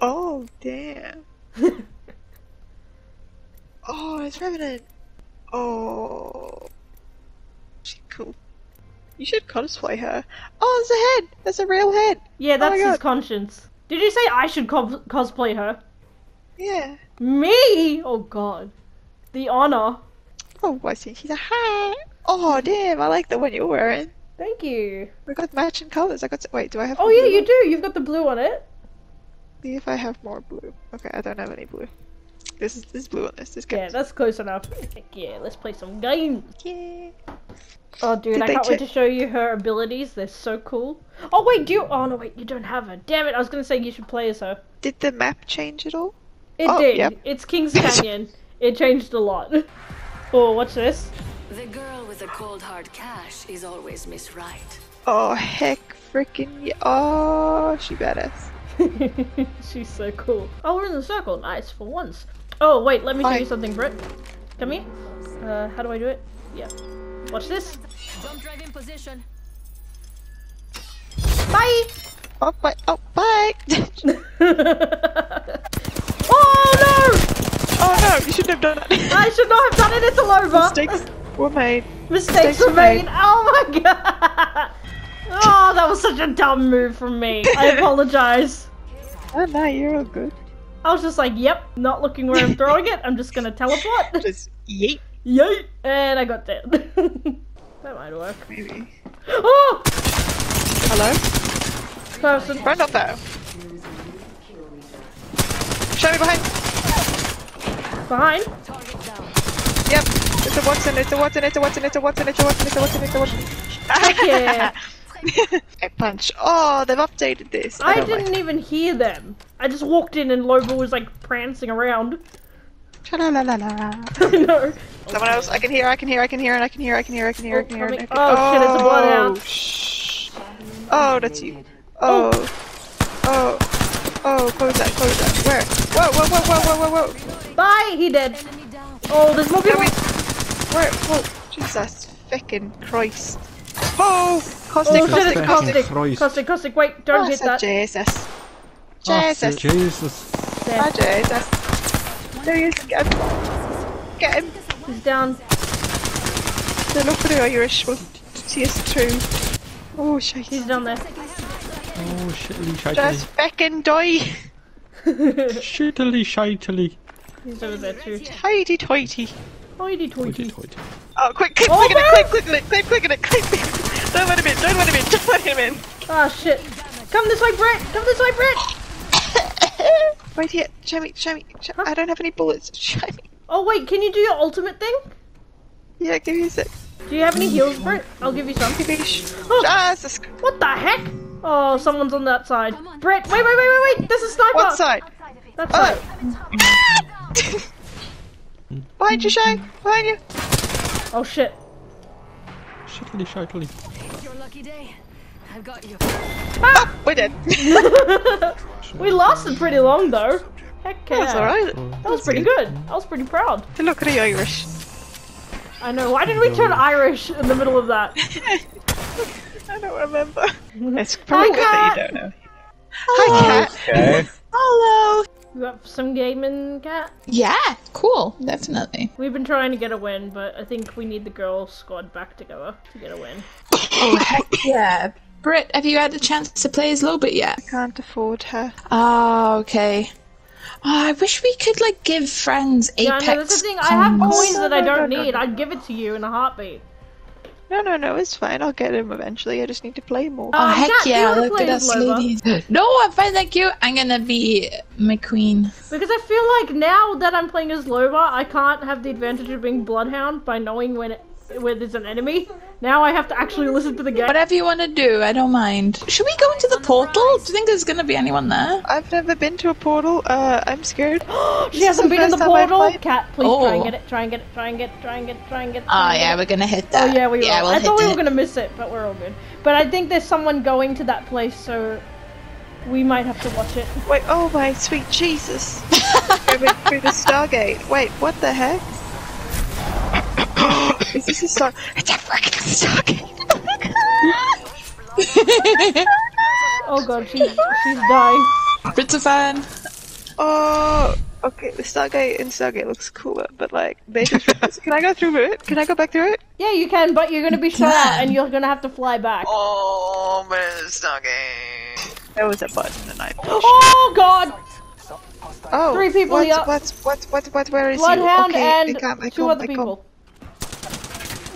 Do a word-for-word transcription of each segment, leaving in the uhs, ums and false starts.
Oh, damn. Oh, it's Revenant. Oh. She's cool. You should cosplay her. Oh, there's a head! There's a real head! Yeah, that's oh his conscience. Did you say I should co cosplay her? Yeah. Me? Oh, God. The honor. Oh, I see. She's a hat. Oh, damn. I like the one you're wearing. Thank you. We got matching colors. I got to... Wait, do I have... Oh, yeah, you do. You've got the blue on it. See if I have more blue. Okay, I don't have any blue. This is this blue on this. This yeah, that's close enough. Heck yeah, let's play some games. Yeah. Oh, dude, Did I can't wait to show you her abilities. They're so cool. Oh, wait, do you... Oh, no, wait, you don't have her. Damn it, I was going to say you should play as her. Did the map change at all? It oh, did. Yeah. It's Kings Canyon. It changed a lot. Oh, watch this. The girl with the cold hard cash is always Miss Right. Oh, heck freaking... Oh, she badass. She's so cool. Oh, we're in the circle. Nice, for once. Oh, wait, let me show I... you something, Britt. Come here. Uh, how do I do it? Yeah. Watch this. Don't drive in position. Bye! Oh, bye. Oh, bye! Oh, no! Oh, no, you shouldn't have done it. I should not have done it. It's all over. Mistakes were made. Mistakes, Mistakes were made. made. Oh, my God. Oh, that was such a dumb move from me. I apologize. Oh, no, you're all good. I was just like, yep, not looking where I'm throwing it. I'm just going to teleport. Just yeet. Yeet. And I got there. That might work. Maybe. Oh! Hello? Person. Run up there. Show me behind. Behind? Yep. It's a Wattson, it's a Wattson, it's a Wattson, it's a Wattson, it's a Wattson, it's a Wattson, it's a Wattson. Heck yeah. I punch. Oh, they've updated this. I, I didn't like even hear them. I just walked in and Lobo was like prancing around. I know. Someone else. I can hear, I can hear, I can hear, and I can hear, I can hear, I can hear, I can hear. Oh, shit, it's a bloodhound. Shh. Oh, that's you. Oh. Oh. Oh, close that, close that. Where? Whoa, whoa, whoa, whoa, whoa, whoa, whoa. Bye, he dead. Oh, there's more people. Where? Whoa, Jesus frickin' Christ. Oh, caustic, caustic, caustic, caustic, caustic, wait, don't oh, hit that. Jesus. Jesus. Jesus. Bye, Jesus. There he is, get him. Get him. He's down. They're not pretty Irish, we'll see us through. Oh, shit. He's down there. Oh, shittily shitily. Just feckin' die! Shittily shitily. He's over there too. Tidy toity. Tidy toity. Oh, quick, click, oh, click no! it, click, click, click, click, click, click, click. Don't let him in, don't let him in, don't let him in. Ah, shit. Come this way, Brett! Come this way, Brett! Right here, show me, show me. Show huh? I don't have any bullets, show me. Oh, wait, can you do your ultimate thing? Yeah, give me a sec. Do you have any heals, Brett? I'll give you some. Oh. Jesus. What the heck? Oh, someone's on that side. Brett, wait, wait, wait, wait, wait! There's a sniper! What side? That side. Oh. Behind you, Shay! Behind you! Oh, shit. Shittily, shittily. It's your lucky day. I've got you. Ah! Oh, we're dead. We lasted pretty long, though. Heck yeah. That was alright. That, that was pretty good. good. I was pretty proud. To look at the Irish. I know, why did we turn Irish in the middle of that? I don't remember. It's probably good that you don't know. Hi, Cat. Okay. Hello. You got some gaming, Cat? Yeah, cool. Definitely. We've been trying to get a win, but I think we need the girl squad back together to get a win. Oh, heck yeah. Britt, have you had a chance to play as Lobo yet? I can't afford her. Oh, okay. Oh, I wish we could, like, give friends Apex. Yeah, no, that's the thing. I have coins that I don't need. I'd give it to you in a heartbeat. No, no, no, it's fine. I'll get him eventually. I just need to play more. Oh, oh heck yeah, look at us ladies. No, I'm fine, thank you. I'm gonna be my queen. Because I feel like now that I'm playing as Lobo, I can't have the advantage of being Bloodhound by knowing when it, when there's an enemy. Now I have to actually listen to the game. Whatever you want to do, I don't mind. Should we go into the portal? Do you think there's gonna be anyone there? I've never been to a portal. Uh, I'm scared. She hasn't been in the portal. Cat, please oh. try and get it. Try and get it. Try and get it. Try and get it. Try and get it. Oh yeah, we're gonna hit that. Oh yeah, we yeah, will. We'll I thought we were it. gonna miss it, but we're all good. But I think there's someone going to that place, so we might have to watch it. Wait, oh my sweet Jesus! I went through the Stargate. Wait, what the heck? Is this a star? It's a freaking Stargate! Oh god, she, she's dying. It's a fan. Oh, okay. The Stargate and Stargate looks cooler, but like they just. Can I go through it? Can I go back through it? Yeah, you can, but you're gonna be shot at, and you're gonna have to fly back. Oh, man, Stargate. There was a button, and I. Oh God. Oh, three people. What? Up. What? What? What? What? Where is Bloodhound you? Okay, and I can't, I two other I people.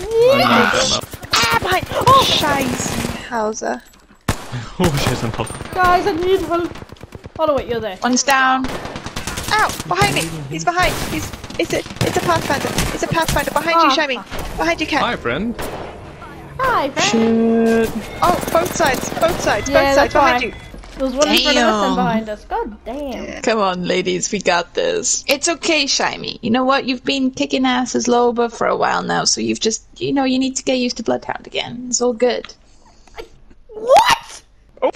Yes. Ah, behind! Oh, Scheißenhauser. Oh, Scheißenhauser. Guys, I need help. Oh no, wait, you're there. One's down. Ow! Behind me! He's behind! He's. It's a. It's a Pathfinder. It's a Pathfinder. Behind oh. you, Shami. Behind you, Cat. Hi, friend. Hi, friend. Shit. Oh, both sides. Both sides. Yeah, both sides. Behind you. There was one damn. in front of us and behind us. God damn. Come on, ladies, we got this. It's okay, Shimey. You know what? You've been kicking ass as Lobo for a while now, so you've just, you know, you need to get used to Bloodhound again. It's all good. I... What? Oh.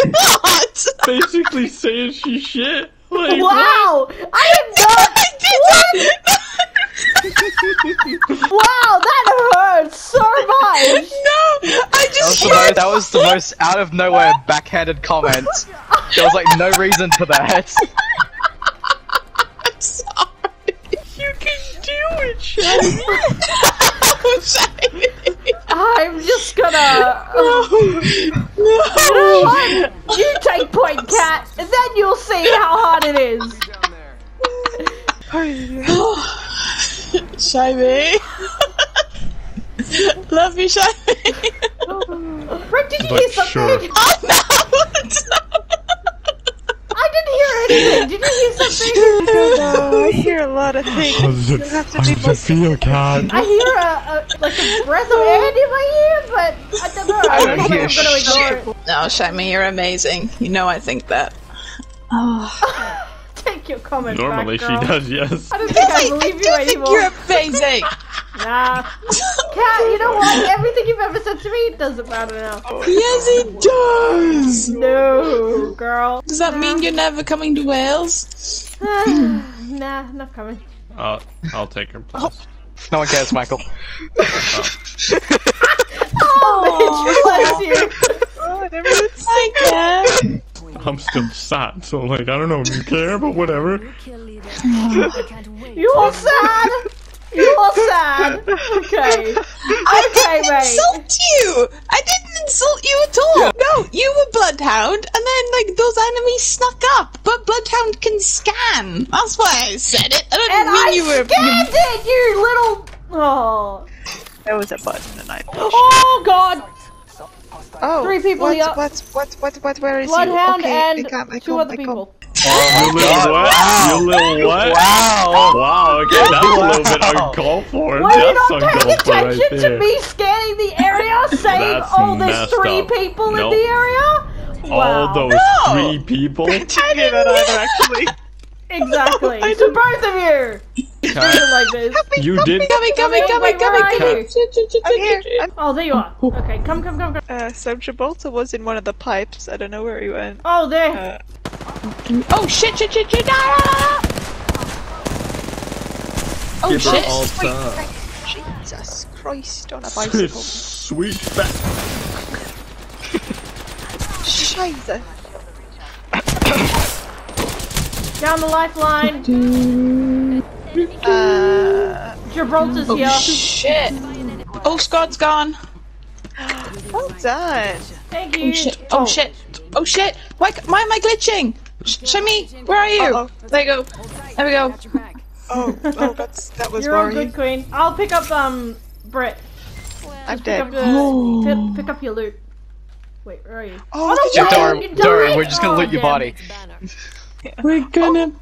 What? Basically saying she shit. Like, wow! What? I am not. Wow, that hurt so much! No, I just that was, most, that was the most out of nowhere backhanded comment. There was like no reason for that. I'm sorry. You can do it, Shani. I'm just gonna. No. No. No. You take point, Cat, and then you'll see how hard it is. Shimey. Love you, Shimey. Oh. Rick, did you but hear something? Sure. Oh no! I didn't hear anything. Did you hear something? Oh, no. I hear a lot of things. You have to be feel, Cat. I hear a, a like a breath of air in my ear, but I don't know. I don't I hear shit. I'm gonna ignore it. No, Shimey, you're amazing. You know I think that. Oh. Take your comment normally back, girl. She does, yes. I don't think I believe I you I do anymore. Think you're amazing. Nah. Cat, you know what? Everything you've ever said to me doesn't matter now. Yes, it does. No, girl. Does that nah. mean you're never coming to Wales? Nah, not coming. Uh, I'll take her place. Oh. No one cares, Michael. Oh, oh bitch, bless you. Oh, never I care. I'm still sad, so like, I don't know if you care, but whatever. You are sad! You are sad! Okay. I okay, didn't mate. insult you! I didn't insult you at all! Yeah. No, you were Bloodhound, and then like, those enemies snuck up, but Bloodhound can scan! That's why I said it! I didn't and mean I you were- scanned it, you little- Oh. There was a button and I pushed. Oh god! Oh, three people. What? Up. What? What? What? What? Where is Bloodhound you? Okay, and I can't, I can't, two other people. Oh, you little what? Wow. You little what? Wow! Wow! Okay, that's a little bit uncalled for. Why are you not paying attention right to me scanning the area, saying, "Oh, there's three up. people nope. in the area"? Wow. All those no. three people. I didn't hear that either, actually. Exactly. No, so both of you. Like this. Help me, you help did. Me, coming, coming, coming, coming, coming. I'm here. I'm... Oh, there you are. Okay, come, come, come, come. Uh, so Gibraltar was in one of the pipes. I don't know where he went. Oh, there. Uh... Oh shit, shit, shit, shit! Oh Gibraltar. shit! Oh, Jesus Christ on a bicycle. Sweet fat. Scheiße. Down the lifeline. Uh, Gibraltar's oh, here. Oh shit! Oh, Scott's gone. Well done. Thank you. Oh shit! Oh, oh. shit! Oh shit! Why, why am I glitching? Shami, where are you? Uh-oh. There you go. There we go. Oh, oh, that's that was. You're all good, Queen. I'll pick up um, Brett. I'm dead. Pick up, the, pick up your loot. Wait, where are you? Oh, oh no, Doran, Doran, Doran, we're just gonna oh, loot your body. Yeah. We're gonna. Oh.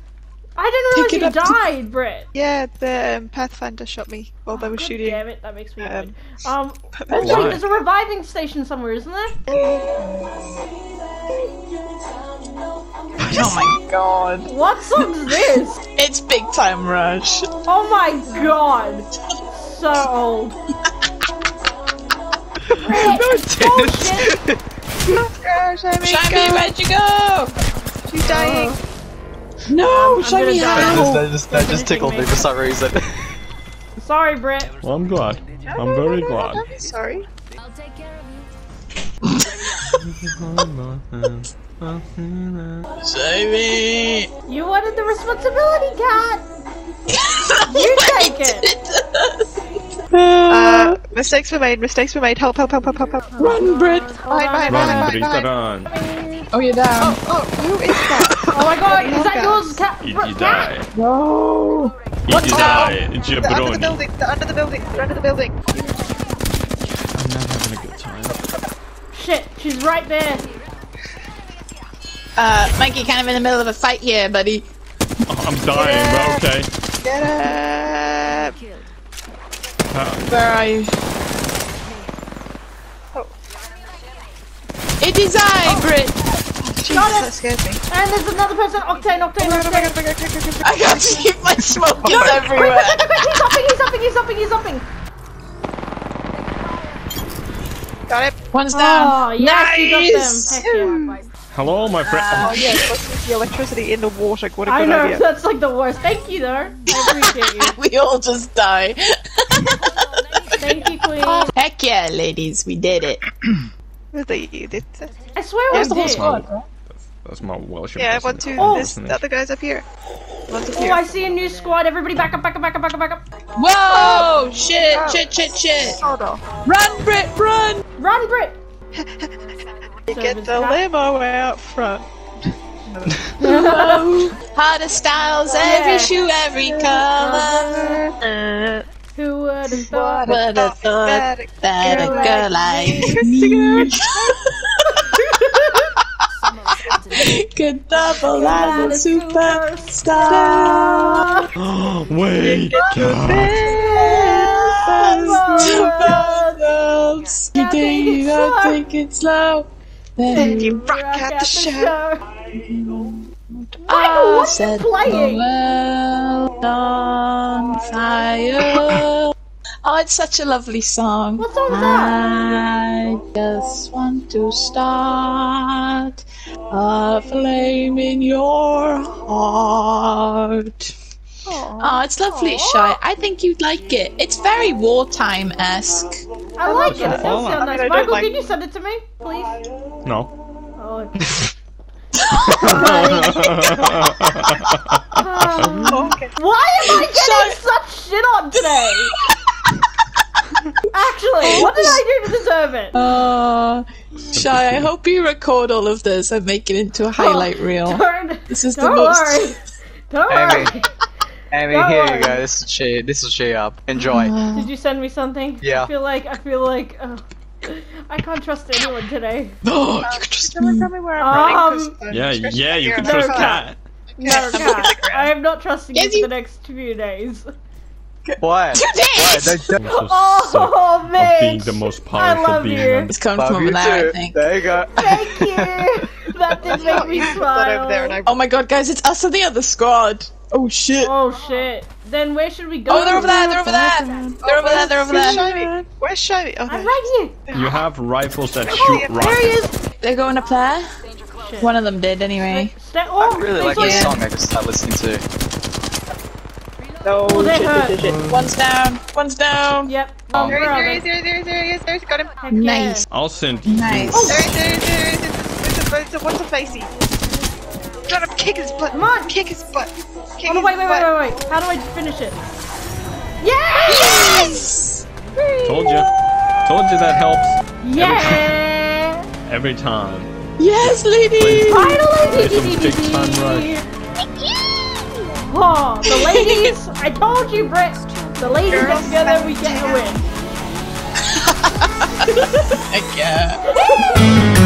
I didn't realize you died, to... Britt! Yeah, the um, Pathfinder shot me while oh, they were shooting. Damn it, that makes me um, weird. Um, actually, there's a reviving station somewhere, isn't there? Oh my god. What song's this? It's Big Time Rush. Oh my god. So old. Bullshit! Shami, where'd you go? She's dying. Uh. No, Shiny out! That just, that just tickled me for some reason. Sorry, Brett. Well, I'm glad. I'm no, no, very no, no, glad. No, no, no. Sorry. I'll take care of you. Save me! You wanted the responsibility, cat! You take it! uh, mistakes were made, mistakes were made. Help, help, help, help, help, help. Run, Britt! Hide, hide, hide, hide, hide. Oh, you're down. Oh, oh, who is that? Oh my god, is that yours, cat? You, you die. No! You what? die, oh, Jabroni. They're under the building, they're under the building, they're under the building. I'm not having a good time. Shit, she's right there. Uh, Mikey, kind of in the middle of a fight here, buddy. Oh, I'm dying, yeah. But okay. Get up! Uh, Where are you? Oh. It is I, oh. Britt! Jesus, that scared me. And there's another person, Octane, Octane, oh, Octane. Octane. Octane. I can't see my smoke is everywhere. Quick, quick, quick, he's hopping, he's hopping, he's hopping, he's hopping. Got it. One's oh, down. Yes, nice! You got them. Hello, my friend. Uh, oh, yes, let's use the electricity in the water. What a good I know, idea. That's like the worst. Thank you, though. I appreciate you. We all just die. Thank you, Queen. Oh, heck yeah, ladies. We did it. I swear yeah, we did. That's my, that's, that's my Welsh. Yeah, I want to. Oh, this, the other guy's up here. One's up oh, here. I see a new squad. Everybody back up, back up, back up, back up, back up. Whoa! Oh, shit, oh. shit, shit, shit, shit. Oh, no. Run, Britt, run! Run, Britt! You get the limo out front. Harder styles, every shoe, every colour. Who would have thought, would have thought that a girl like me could double as a superstar? Oh, wait, you think you don't think it's low? Then you rock, rock at the, the show. show. I set the world on fire. Oh, it's such a lovely song. What song is that? I just want to start a flame in your heart. Aww. Oh, it's lovely, Shy. I think you'd like it. It's very wartime-esque. I like it. It does sound nice. Michael, like... can you send it to me, please? No. Oh. um, okay. Why am I getting Shy. such shit on today? Actually, what did I do to deserve it? Uh, Shy, I hope you record all of this and make it into a highlight oh, reel. Don't, this is don't the worry. most. Don't worry. Amy. Amy, Don't here worry. you go. This will cheer. This will cheer up. Enjoy. Uh, Did you send me something? Yeah. I feel like I feel like uh, I can't trust anyone today. No, um, you can trust someone me. Tell me where I'm um, running. Yeah, yeah, you can no, trust Cat. No, Cat. I am not trusting yes, you for the next few days. Why? Two days. Why? Oh man! Being the most powerful I love being. You. It's coming from there, I think. There you go. Thank you. That did make me smile. Oh my god, guys! It's us and the other squad. Oh shit! Oh shit! Then where should we go? Oh, they're over there! They're over there! They're over there! They're over there! Where's Shiny? Oh, I'm right here. You have rifles that shoot rockets. There he is. They're going up there. One of them did anyway. I really like this song. I just start listening to. No shit! One's down. One's down. Yep. There he is! There he is! There he is! There he is! Got him. Nice. I'll send. Nice. There he is! There he is! There he is! What's a facey? Trying to kick his butt! Come on! Kick his butt! Kick oh, no, wait, his wait, butt. wait, wait, wait! How do I finish it? Yes! Yes! Told you. Told you that helps. Yeah! Every time. Every time. Yes, ladies! Finally! Play some Big Time Rush. Oh, the ladies! I told you, Britt! The ladies get together, we get a win. Heck yeah.